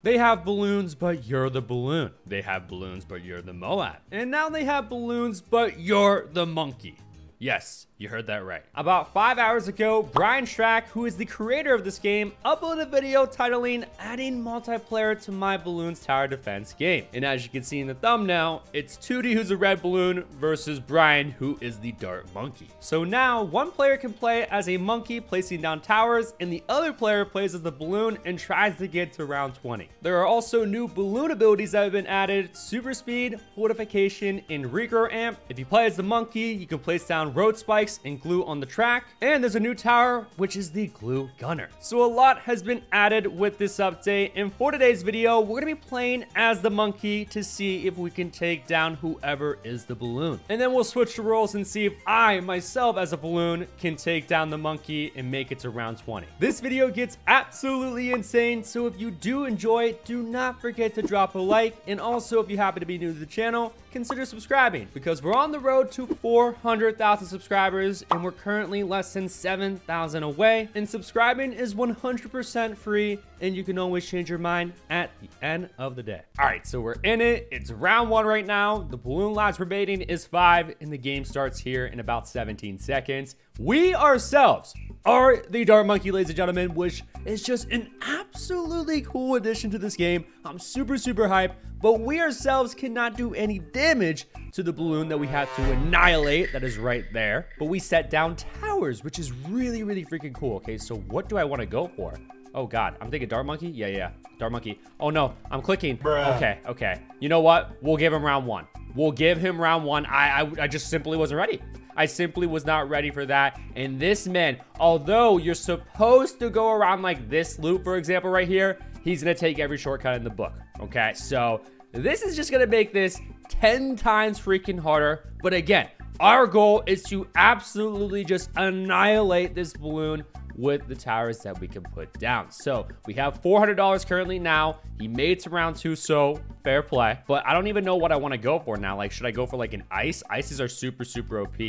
They have balloons, but you're the balloon. They have balloons, but you're the Moab. And now they have balloons, but you're the monkey. Yes, you heard that right. About 5 hours ago, Brian Stract, who is the creator of this game, uploaded a video titling, Adding Multiplayer to My Balloons Tower Defense Game. And as you can see in the thumbnail, it's Tootie, who's a red balloon, versus Brian, who is the dart monkey. So now, one player can play as a monkey placing down towers, and the other player plays as the balloon and tries to get to round 20. There are also new balloon abilities that have been added, super speed, fortification, and regro amp. If you play as the monkey, you can place down road spikes and glue on the track, and there's a new tower, which is the Glue Gunner. So a lot has been added with this update, and for today's video, we're gonna be playing as the monkey to see if we can take down whoever is the balloon, and then we'll switch the roles and see if I myself as a balloon can take down the monkey and make it to round 20. This video gets absolutely insane, so if you do enjoy it, do not forget to drop a like, and also if you happen to be new to the channel, consider subscribing, because we're on the road to 400,000 subscribers, and we're currently less than 7,000 away, and subscribing is 100% free, and you can always change your mind at the end of the day. All right, so we're in it. It's round 1 right now. The balloon lives remaining is 5, and the game starts here in about 17 seconds. We ourselves are the dart monkey, ladies and gentlemen, which is just an absolutely cool addition to this game. I'm super hyped, but we ourselves cannot do any damage to the balloon that we have to annihilate. That is right there. But we set down towers, which is really freaking cool. Okay, so what do I want to go for? Oh God, I'm thinking dart monkey. Yeah, dart monkey. Oh no, I'm clicking. Bruh. Okay. You know what? We'll give him round 1. We'll give him round 1. I just simply wasn't ready. I simply was not ready for that. And this man, although you're supposed to go around like this loop, for example, right here, he's gonna take every shortcut in the book. Okay, so this is just gonna make this 10 times freaking harder. But again, our goal is to absolutely just annihilate this balloon with the towers that we can put down. So we have $400 currently now. He made it to round 2, so fair play. But I don't even know what I want to go for now. Like, should I go for like an ice? Ices are super OP.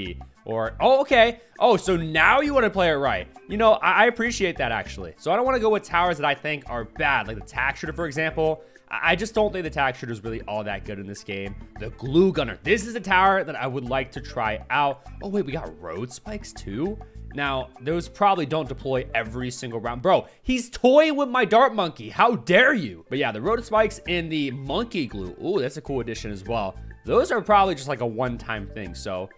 Or, oh, okay. Oh, so now you want to play it right. You know, I appreciate that actually. So I don't want to go with towers that I think are bad, like the Tack Shooter, for example. I just don't think the Tack Shooter is really all that good in this game. The Glue Gunner. This is a tower that I would like to try out. Oh wait, we got road spikes too? Now, those probably don't deploy every single round. Bro, he's toying with my dart monkey. How dare you? But yeah, the road spikes and the monkey glue. Ooh, that's a cool addition as well. Those are probably just like a one-time thing. So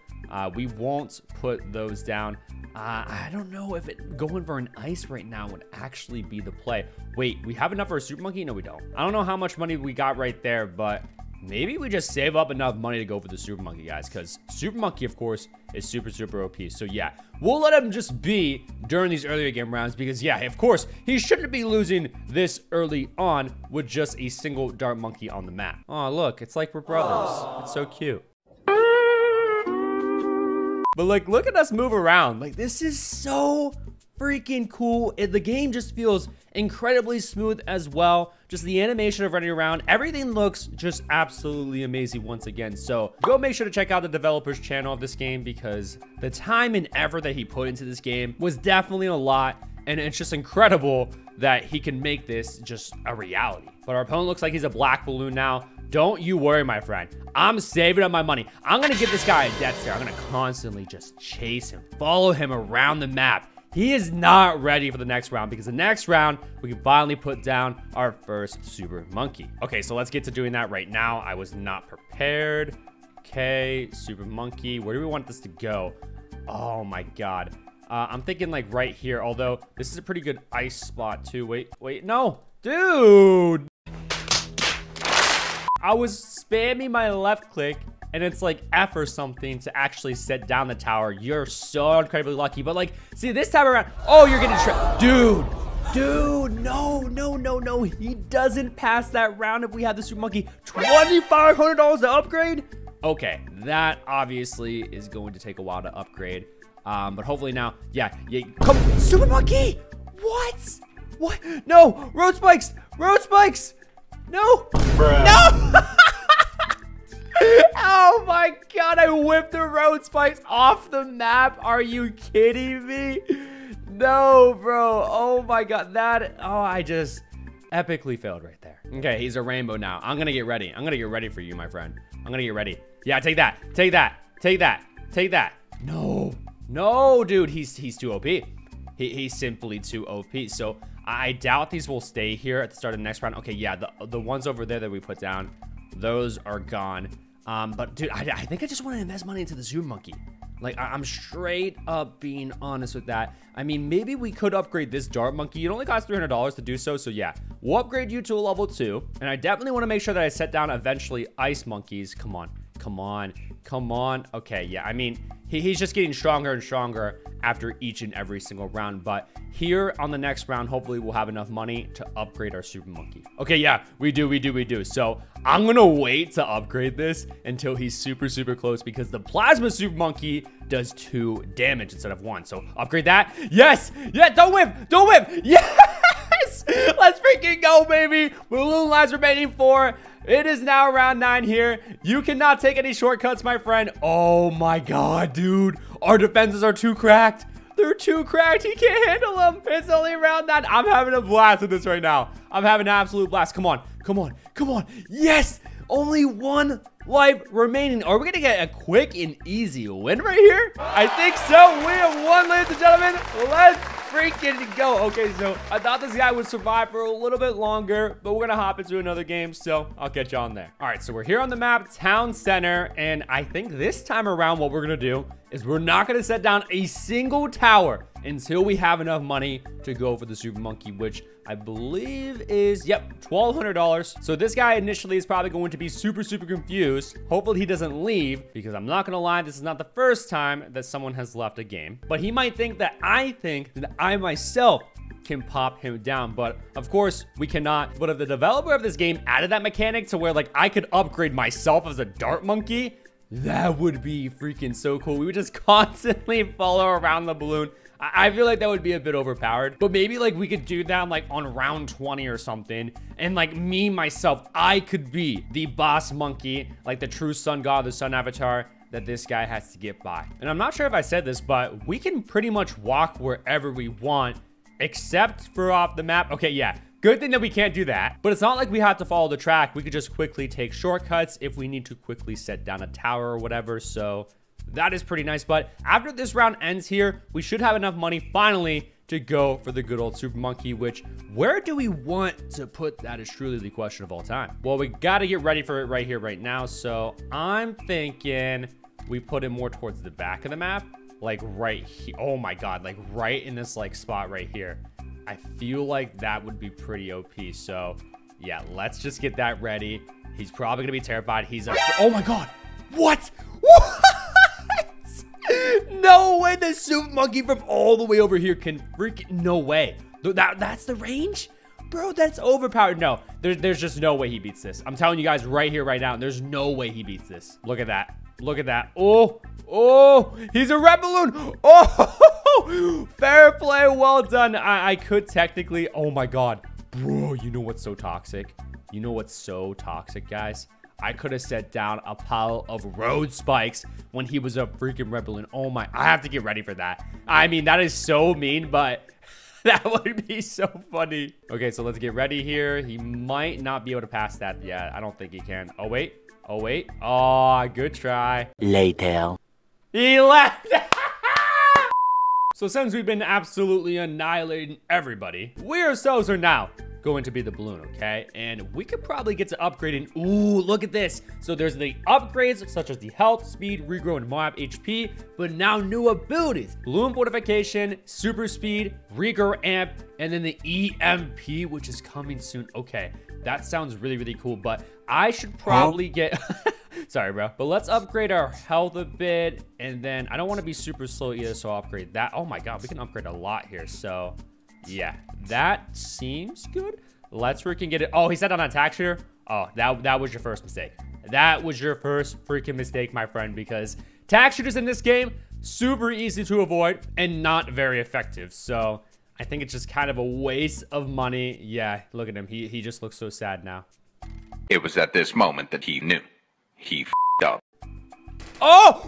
we won't put those down. I don't know if going for an ice right now would actually be the play. Wait, we have enough for a super monkey? No, we don't. I don't know how much money we got right there, but maybe we just save up enough money to go for the super monkey, guys, because super monkey, of course, is super OP. So yeah, we'll let him just be during these earlier game rounds, because yeah, of course, he shouldn't be losing this early on with just a single dart monkey on the map. Oh, look, it's like we're brothers. Aww. It's so cute. But like, look at us move around. Like, this is so freaking cool. The game just feels incredibly smooth as well. Just the animation of running around, everything looks just absolutely amazing once again. So go make sure to check out the developer's channel of this game, because the time and effort that he put into this game was definitely a lot, and it's just incredible that he can make this just a reality. But our opponent looks like he's a black balloon now. Don't you worry, my friend. I'm saving up my money. I'm gonna give this guy a death stare. I'm gonna constantly just chase him, follow him around the map. He is not ready for the next round, because the next round, we can finally put down our first super monkey. Okay, so let's get to doing that right now. I was not prepared. Okay, super monkey. Where do we want this to go? Oh my God. I'm thinking like right here, although this is a pretty good ice spot too. Wait, no, dude. I was spamming my left click, and it's like F or something to actually set down the tower. You're so incredibly lucky. But like, see, this time around, oh, you're getting trapped. Dude, no. He doesn't pass that round if we have the super monkey. $2,500 to upgrade? Okay, that obviously is going to take a while to upgrade. But hopefully now, yeah, come, super monkey! What? No, road spikes! No, bruh. No! Oh my God, I whipped the road spikes off the map. Are you kidding me? No, bro. Oh my God, that, oh, I just, epically failed right there. Okay, he's a rainbow now. I'm gonna get ready. I'm gonna get ready for you, my friend. I'm gonna get ready. Yeah, take that. Take that. Take that. Take that. No. No, dude. He's too OP. He's simply too OP. So I doubt these will stay here at the start of the next round. Okay, yeah, the ones over there that we put down, those are gone. But dude, I think I just want to invest money into the Super Monkey. Like, I'm straight up being honest with that. I mean, maybe we could upgrade this Dart Monkey. It only costs $300 to do so. So yeah, we'll upgrade you to a level 2. And I definitely want to make sure that I set down eventually Ice Monkeys. Come on, come on, come on. Okay, yeah, I mean, he's just getting stronger and stronger after each and every single round. But here on the next round, hopefully we'll have enough money to upgrade our Super Monkey. Okay, yeah, we do. So I'm gonna wait to upgrade this until he's super, super close, because the Plasma Super Monkey does 2 damage instead of 1. So upgrade that. Yes, yeah, don't whip. Yes, let's freaking go, baby. Balloon lives remaining 4. It is now round 9 here. You cannot take any shortcuts, my friend. Oh my God, dude. Our defenses are too cracked. They're too cracked. He can't handle them. It's only round 9. I'm having a blast with this right now. I'm having an absolute blast. Come on. Come on. Come on. Yes. Only 1 life remaining. Are we going to get a quick and easy win right here? I think so. We have won, ladies and gentlemen. Let's freaking go. Okay, so I thought this guy would survive for a little bit longer, but we're going to hop into another game, so I'll catch you on there. All right, so we're here on the map, Town Center, and I think this time around what we're going to do is we're not going to set down a single tower until we have enough money to go for the Super Monkey, which I believe is, yep, $1,200. So this guy initially is probably going to be super, super confused. Hopefully he doesn't leave, because I'm not gonna lie, this is not the first time that someone has left a game. But he might think that I myself can pop him down, but of course we cannot. But if the developer of this game added that mechanic to where, like, I could upgrade myself as a Dart Monkey, that would be freaking so cool. We would just constantly follow around the balloon. I feel like that would be a bit overpowered, but maybe like we could do that like on round 20 or something. And like me, myself, I could be the boss monkey, like the true sun god, the sun avatar that this guy has to get by. And I'm not sure if I said this, but we can pretty much walk wherever we want, except for off the map. Okay, yeah. Good thing that we can't do that, but it's not like we have to follow the track. We could just quickly take shortcuts if we need to quickly set down a tower or whatever. So that is pretty nice. But after this round ends here, we should have enough money finally to go for the good old Super Monkey, which, where do we want to put that is truly the question of all time. Well, we got to get ready for it right here, right now. So I'm thinking we put it more towards the back of the map, like right here. Oh my God, like right in this like spot right here. I feel like that would be pretty OP. So yeah, let's just get that ready. He's probably gonna be terrified. He's a, oh my God, what? No way the Super Monkey from all the way over here can freaking, no way. That's the range? Bro, that's overpowered. No, there's just no way he beats this. I'm telling you guys right here, right now, there's no way he beats this. Look at that. Look at that. Oh, he's a red balloon. Oh, fair play. Well done. I could technically, oh my God. Bro, you know what's so toxic? You know what's so toxic, guys? I could have set down a pile of road spikes when he was a freaking red balloon. Oh my, I have to get ready for that. I mean, that is so mean, but that would be so funny. Okay, so let's get ready here. He might not be able to pass that yet. I don't think he can. Oh, wait. Oh, wait. Oh, good try. Later. He left. So since we've been absolutely annihilating everybody, we ourselves are now going to be the balloon, okay? And we could probably get to upgrading. Ooh, look at this. So there's the upgrades such as the health, speed, regrow, and Moab HP, but now new abilities. Balloon fortification, super speed, regrow amp, and then the EMP, which is coming soon. Okay, that sounds really, really cool, but I should probably get... Sorry, bro. But let's upgrade our health a bit, and then I don't want to be super slow either, so I'll upgrade that. Oh my God, we can upgrade a lot here, so... yeah, that seems good. Let's freaking get it. Oh, he set on a Tack Shooter. Oh, that was your first mistake. That was your first freaking mistake, my friend, because Tack Shooters in this game, super easy to avoid and not very effective. So I think it's just kind of a waste of money. Yeah, look at him. He just looks so sad now. It was at this moment that he knew. He f***ed up. Oh,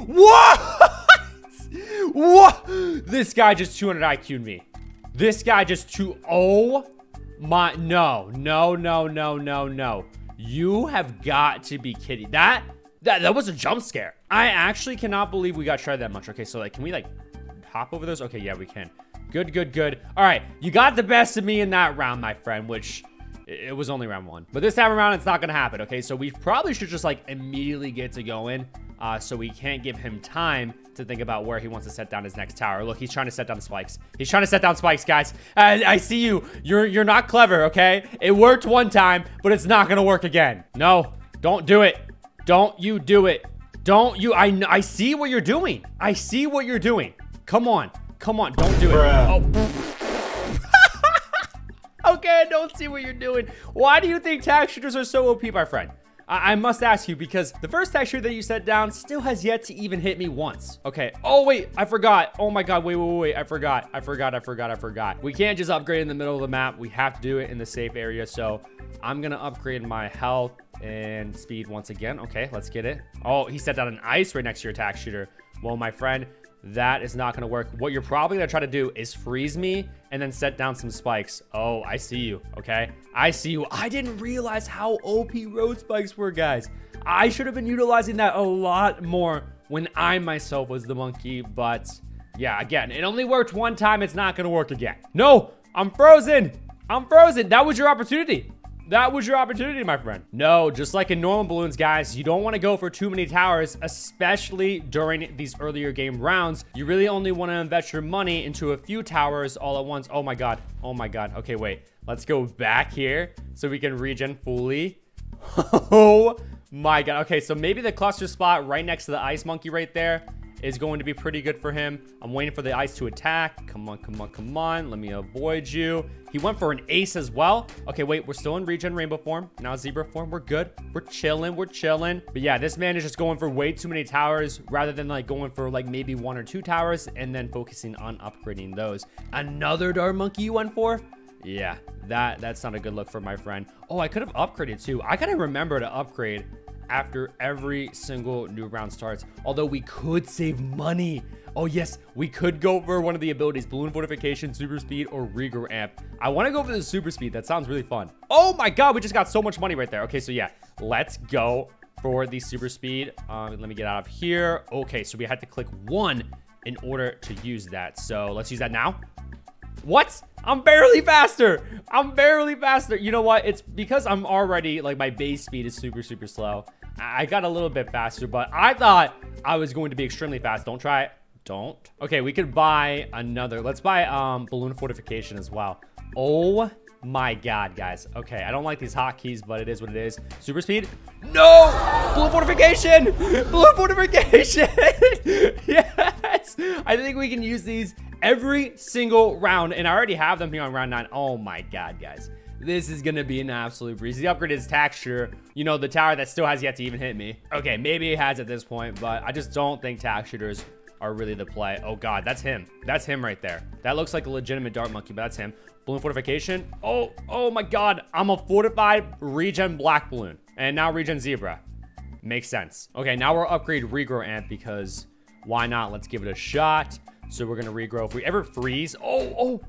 what? What? This guy just 200 IQ'd me. This guy just oh My, no, no, no, no, no, no. You have got to be kidding. That was a jump scare. I actually cannot believe we got tried that much. Okay, so like, can we like hop over those? Okay, yeah, we can. Good, good, good. All right, you got the best of me in that round, my friend, which it was only round one. But this time around, it's not gonna happen, okay? So we probably should just like immediately get to going so we can't give him time to think about where he wants to set down his next tower. Look, he's trying to set down spikes. He's trying to set down spikes, guys. I see you. You're not clever, okay? It worked one time, but it's not gonna work again. No, don't do it. Don't you do it. Don't you, I see what you're doing. I see what you're doing. Come on, come on, don't do it. Oh. Okay, I don't see what you're doing. Why do you think tack shooters are so OP, my friend? I must ask you, because the first tack shooter that you set down still has yet to even hit me once. Okay, oh wait, I forgot. Oh my God, wait, I forgot. We can't just upgrade in the middle of the map. We have to do it in the safe area, so I'm gonna upgrade my health and speed once again. Okay, let's get it. Oh, he set down an ice right next to your tack shooter. Well, my friend, that is not gonna work. What you're probably gonna try to do is freeze me and then set down some spikes. Oh, I see you, okay? I see you. I didn't realize how OP road spikes were, guys. I should have been utilizing that a lot more when I myself was the monkey, but yeah, again, it only worked one time. It's not gonna work again. No, I'm frozen. I'm frozen. That was your opportunity. That was your opportunity, my friend. No, just like in normal balloons, guys, you don't want to go for too many towers, especially during these earlier game rounds. You really only want to invest your money into a few towers all at once. Oh my God. Oh my God. Okay, wait. Let's go back here so we can regen fully. Oh my God. Okay, so maybe the cluster spot right next to the ice monkey right there is going to be pretty good for him. I'm waiting for the ice to attack. Come on, come on, come on. Let me avoid you. He went for an ace as well. Okay, wait, we're still in regen rainbow form. Now zebra form, we're good. We're chilling, we're chilling. But yeah, this man is just going for way too many towers rather than like going for like maybe one or two towers and then focusing on upgrading those. Another Dark Monkey you went for? Yeah, that's not a good look for my friend. Oh, I could have upgraded too. I gotta remember to upgrade after every single new round starts, although we could save money. Oh yes, we could go for one of the abilities, balloon fortification, super speed, or regrow amp. I want to go for the super speed. That sounds really fun. Oh my God, we just got so much money right there. Okay, so yeah, let's go for the super speed. Let me get out of here. Okay, so we had to click one in order to use that, so let's use that now. What? I'm barely faster. I'm barely faster. You know what? It's because I'm already like my base speed is super, super slow. I got a little bit faster, but I thought I was going to be extremely fast. Don't try it. Don't. Okay, we could buy another. Let's buy balloon fortification as well. Oh my God, guys. Okay, I don't like these hotkeys, but it is what it is. Super speed. No! Balloon fortification! Balloon fortification! Yes! I think we can use these every single round, and I already have them here on round 9. Oh my God, guys. This is gonna be an absolute breeze. The upgrade is Tack Shooter. You know, the tower that still has yet to even hit me. Okay, maybe it has at this point, but I just don't think Tack Shooters are really the play. Oh God, that's him. That's him right there. That looks like a legitimate Dart Monkey, but that's him. Balloon fortification. Oh, oh my God. I'm a fortified regen black balloon. And now regen zebra. Makes sense. Okay, now we're upgrade regrow amp because why not? Let's give it a shot. So we're gonna regrow. If we ever freeze, oh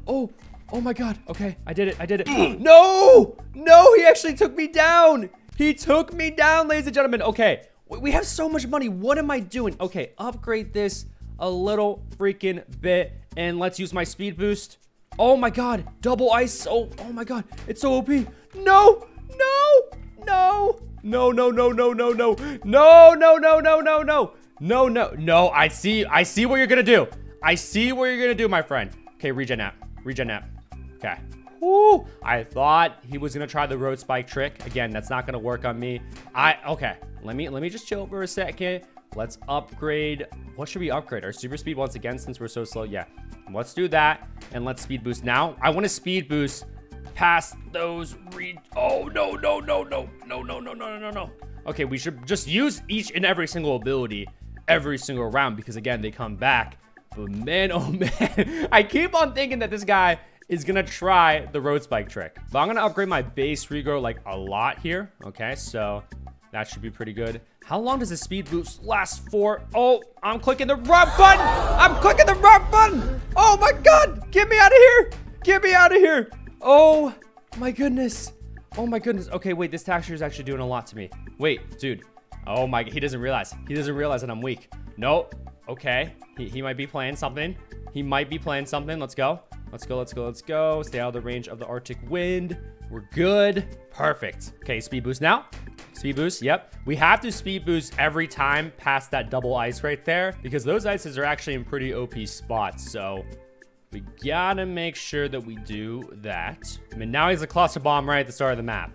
my God. Okay, I did it. No, he actually took me down. He took me down, ladies and gentlemen. Okay, we have so much money. What am I doing? Okay, upgrade this a little freaking bit and let's use my speed boost. Oh my God, double ice. Oh my God, it's so OP. No, I see what you're gonna do. I see what you're gonna do, my friend. Okay, regen app. Okay. Woo! I thought he was gonna try the road spike trick. Again, that's not gonna work on me. Okay. Let me just chill for a second. Let's upgrade. What should we upgrade? Our super speed once again, since we're so slow. Yeah. Let's do that. And let's speed boost now. I wanna speed boost past those Oh no. Okay, we should just use each and every single ability every single round because again, they come back. But man, oh man, I keep on thinking that this guy is gonna try the road spike trick. But I'm gonna upgrade my base regrow like a lot here. Okay, so that should be pretty good. How long does the speed boost last for? Oh, I'm clicking the wrong button. I'm clicking the wrong button. Oh my God, get me out of here. Get me out of here. Oh my goodness. Oh my goodness. Okay, wait, this Tack Shooter is actually doing a lot to me. Wait, dude. Oh my, he doesn't realize. He doesn't realize that I'm weak. No. Okay. He might be playing something. He might be playing something. Let's go. Let's go, let's go, let's go. Stay out of the range of the Arctic wind. We're good. Perfect. Okay, speed boost now. Speed boost, yep. We have to speed boost every time past that double ice right there because those ices are actually in pretty OP spots. So we gotta make sure that we do that. I mean, now he's a cluster bomb right at the start of the map.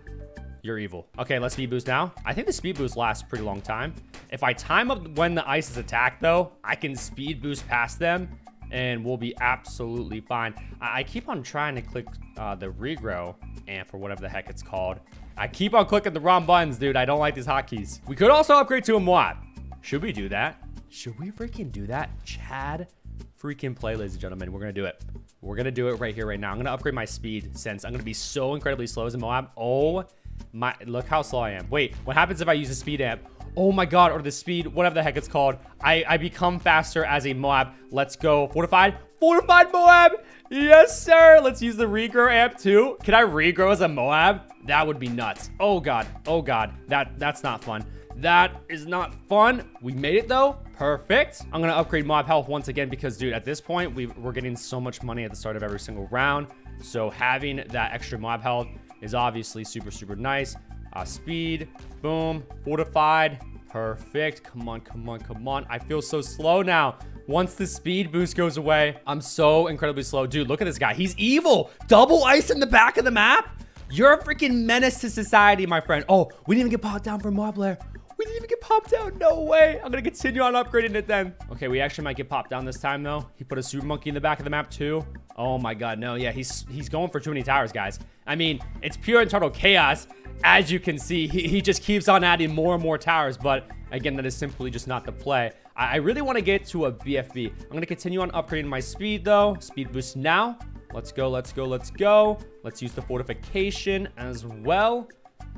You're evil. Okay, let's speed boost now. I think the speed boost lasts a pretty long time. If I time up when the ice is attacked though, I can speed boost past them and we'll be absolutely fine. I keep on trying to click the regrow amp or whatever the heck it's called. I keep on clicking the wrong buttons, dude. I don't like these hotkeys. We could also upgrade to a Moab. Should we do that? Should we freaking do that? Chad, freaking play, ladies and gentlemen. We're gonna do it. We're gonna do it right here, right now. I'm gonna upgrade my speed since I'm gonna be so incredibly slow as a Moab. Oh my, look how slow I am. Wait, what happens if I use a speed amp? Oh my god, or the speed, whatever the heck it's called. I become faster as a Moab. Let's go. Fortified. Fortified Moab. Yes, sir. Let's use the regrow amp too. Can I regrow as a Moab? That would be nuts. Oh god. Oh god. That's not fun. That is not fun. We made it though. Perfect. I'm gonna upgrade Moab health once again because, dude, at this point, we're getting so much money at the start of every single round. So having that extra Moab health is obviously super, super nice. Speed, boom, fortified, perfect. Come on, come on, come on. I feel so slow now. Once the speed boost goes away, I'm so incredibly slow. Dude, look at this guy. He's evil. Double ice in the back of the map. You're a freaking menace to society, my friend. Oh, we didn't even get popped down for Mob Lair. We didn't even get popped down. No way. I'm going to continue on upgrading it then. Okay, we actually might get popped down this time, though. He put a Super Monkey in the back of the map, too. Oh, my God. No, yeah, he's going for too many towers, guys. I mean, it's pure and total chaos. As you can see, he just keeps on adding more and more towers. But again, that is simply just not the play. I really want to get to a BFB. I'm going to continue on upgrading my speed, though. Speed boost now. Let's go, let's go, let's go. Let's use the fortification as well.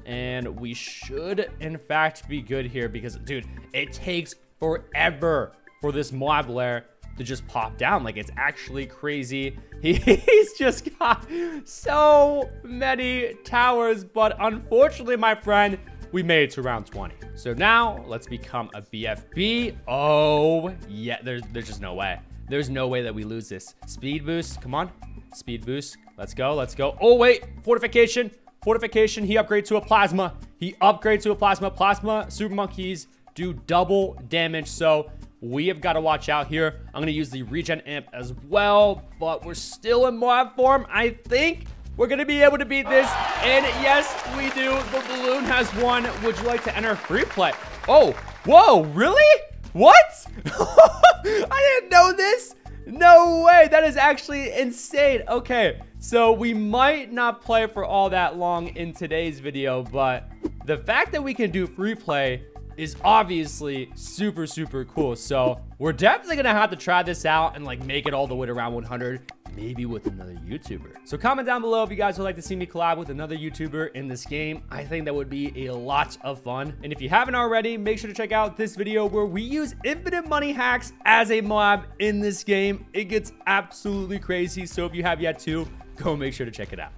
And we should, in fact, be good here because, dude, it takes forever for this Moab Lair to just pop down. Like, it's actually crazy. He's just got so many towers, but unfortunately, my friend, we made it to round 20. So now let's become a BFB. Oh yeah, there's just no way. There's no way that we lose this. Speed boost, come on. Speed boost, let's go, let's go. Oh wait, fortification, fortification. He upgrades to a plasma. He upgrades to a plasma. Plasma Super Monkeys do double damage, so we have got to watch out here. I'm going to use the regen amp as well, but we're still in Moab form. I think we're going to be able to beat this. And yes, we do. The balloon has won. Would you like to enter free play? Oh, whoa, really? What? I didn't know this. No way. That is actually insane. Okay, so we might not play for all that long in today's video, but the fact that we can do free play is obviously super, super cool. So we're definitely gonna have to try this out and like make it all the way to round 100, maybe with another YouTuber. So comment down below if you guys would like to see me collab with another YouTuber in this game. I think that would be a lot of fun. And if you haven't already, make sure to check out this video where we use infinite money hacks as a Moab in this game. It gets absolutely crazy. So if you have yet to, go make sure to check it out.